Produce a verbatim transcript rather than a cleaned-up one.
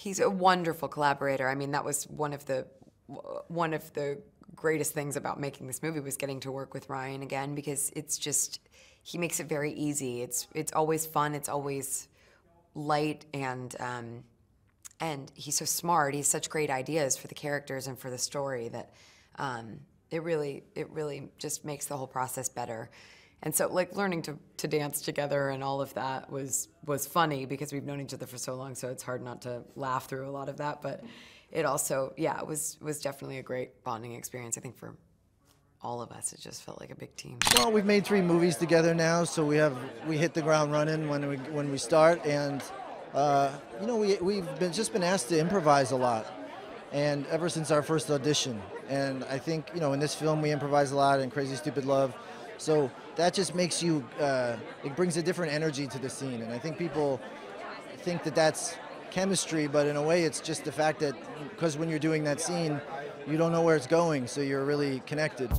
He's a wonderful collaborator. I mean, that was one of the one of the greatest things about making this movie was getting to work with Ryan again, because it's just, he makes it very easy. It's it's always fun. It's always light, and um, and he's so smart. He's such great ideas for the characters and for the story that um, it really it really just makes the whole process better. And so, like, learning to, to dance together and all of that was was funny because we've known each other for so long. So it's hard not to laugh through a lot of that. But it also, yeah, it was was definitely a great bonding experience. I think for all of us, it just felt like a big team. Well, we've made three movies together now, so we have we hit the ground running when we when we start. And uh, you know, we we've been just been asked to improvise a lot, and ever since our first audition. And I think, you know, in this film we improvise a lot in Crazy Stupid Love. So that just makes you, uh, it brings a different energy to the scene. And I think people think that that's chemistry, but in a way it's just the fact that, because when you're doing that scene, you don't know where it's going, so you're really connected.